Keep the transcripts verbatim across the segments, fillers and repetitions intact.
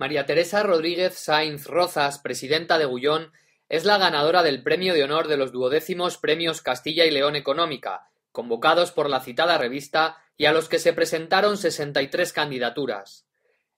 María Teresa Rodríguez Sainz Rozas, presidenta de Gullón, es la ganadora del Premio de Honor de los duodécimos Premios Castilla y León Económica, convocados por la citada revista y a los que se presentaron sesenta y tres candidaturas.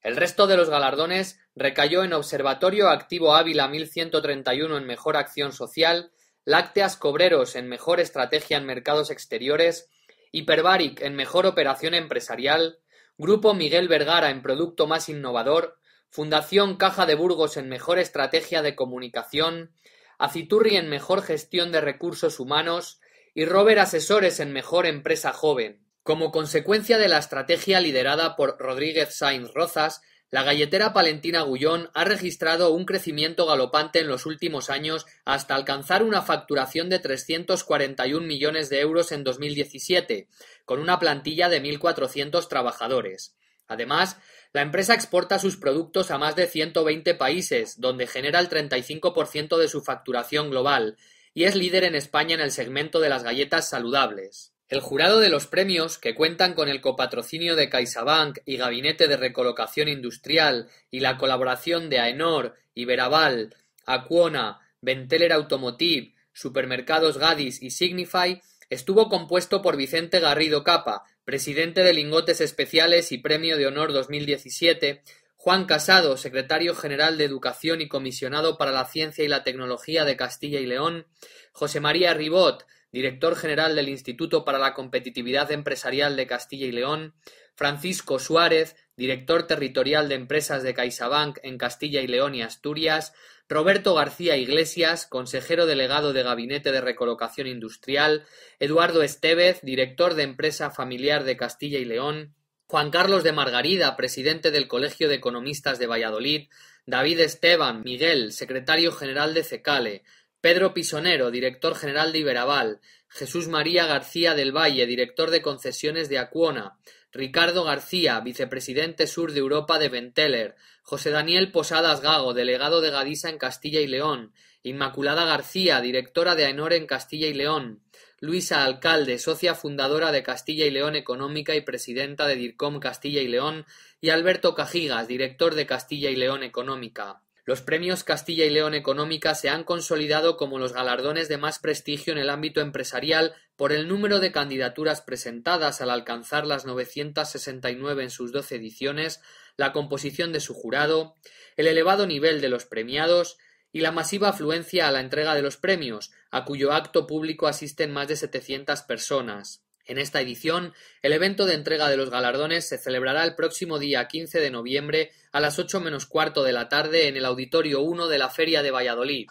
El resto de los galardones recayó en Observatorio Activo Ávila mil ciento treinta y uno en Mejor Acción Social, Lácteas Cobreros en Mejor Estrategia en Mercados Exteriores, Hiperbaric en Mejor Operación Empresarial, Grupo Miguel Vergara en Producto Más Innovador, Fundación Caja de Burgos en Mejor Estrategia de Comunicación, Aciturri en Mejor Gestión de Recursos Humanos y Robher Asesores en Mejor Empresa Joven. Como consecuencia de la estrategia liderada por Rodríguez Sainz Rozas, la galletera palentina Gullón ha registrado un crecimiento galopante en los últimos años hasta alcanzar una facturación de trescientos cuarenta y un millones de euros en dos mil diecisiete, con una plantilla de mil cuatrocientos trabajadores. Además, la empresa exporta sus productos a más de ciento veinte países, donde genera el treinta y cinco por ciento de su facturación global, y es líder en España en el segmento de las galletas saludables. El jurado de los premios, que cuentan con el copatrocinio de CaixaBank y Gabinete de Recolocación Industrial y la colaboración de Aenor, Iberaval, Aquona, Venteler Automotive, Supermercados Gadis y Signify, estuvo compuesto por Vicente Garrido Capa, presidente de Lingotes Especiales y Premio de Honor dos mil diecisiete, Juan Casado, secretario general de Educación y comisionado para la Ciencia y la Tecnología de Castilla y León, José María Ribot, director general del Instituto para la Competitividad Empresarial de Castilla y León, Francisco Suárez, director territorial de empresas de CaixaBank en Castilla y León y Asturias, Roberto García Iglesias, consejero delegado de Gabinete de Recolocación Industrial, Eduardo Estévez, director de Empresa Familiar de Castilla y León, Juan Carlos de Margarida, presidente del Colegio de Economistas de Valladolid, David Esteban Miguel, secretario general de CECALE, Pedro Pisonero, director general de Iberaval, Jesús María García del Valle, director de concesiones de Aquona, Ricardo García, vicepresidente sur de Europa de Venteler, José Daniel Posadas Gago, delegado de Gadisa en Castilla y León, Inmaculada García, directora de Aenor en Castilla y León, Luisa Alcalde, socia fundadora de Castilla y León Económica y presidenta de DIRCOM Castilla y León, y Alberto Cajigas, director de Castilla y León Económica. Los premios Castilla y León Económica se han consolidado como los galardones de más prestigio en el ámbito empresarial por el número de candidaturas presentadas al alcanzar las novecientas sesenta y nueve en sus doce ediciones, la composición de su jurado, el elevado nivel de los premiados y la masiva afluencia a la entrega de los premios, a cuyo acto público asisten más de setecientas personas. En esta edición, el evento de entrega de los galardones se celebrará el próximo día quince de noviembre a las ocho menos cuarto de la tarde en el Auditorio uno de la Feria de Valladolid.